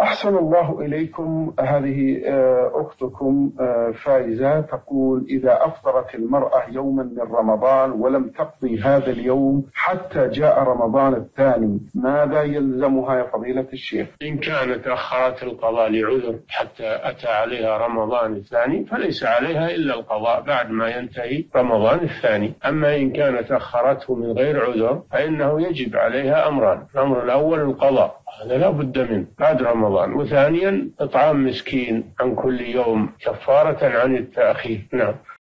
أحسن الله إليكم. هذه أختكم فايزة تقول إذا أفطرت المرأة يوما من رمضان ولم تقضي هذا اليوم حتى جاء رمضان الثاني ماذا يلزمها يا فضيلة الشيخ؟ إن كانت أخرت القضاء لعذر حتى أتى عليها رمضان الثاني فليس عليها إلا القضاء بعد ما ينتهي رمضان الثاني. أما إن كانت أخرته من غير عذر فإنه يجب عليها أمران. الأمر الأول القضاء، هذا لا بد منه بعد رمضان، وثانيا إطعام مسكين عن كل يوم كفارة عن التأخير. نعم.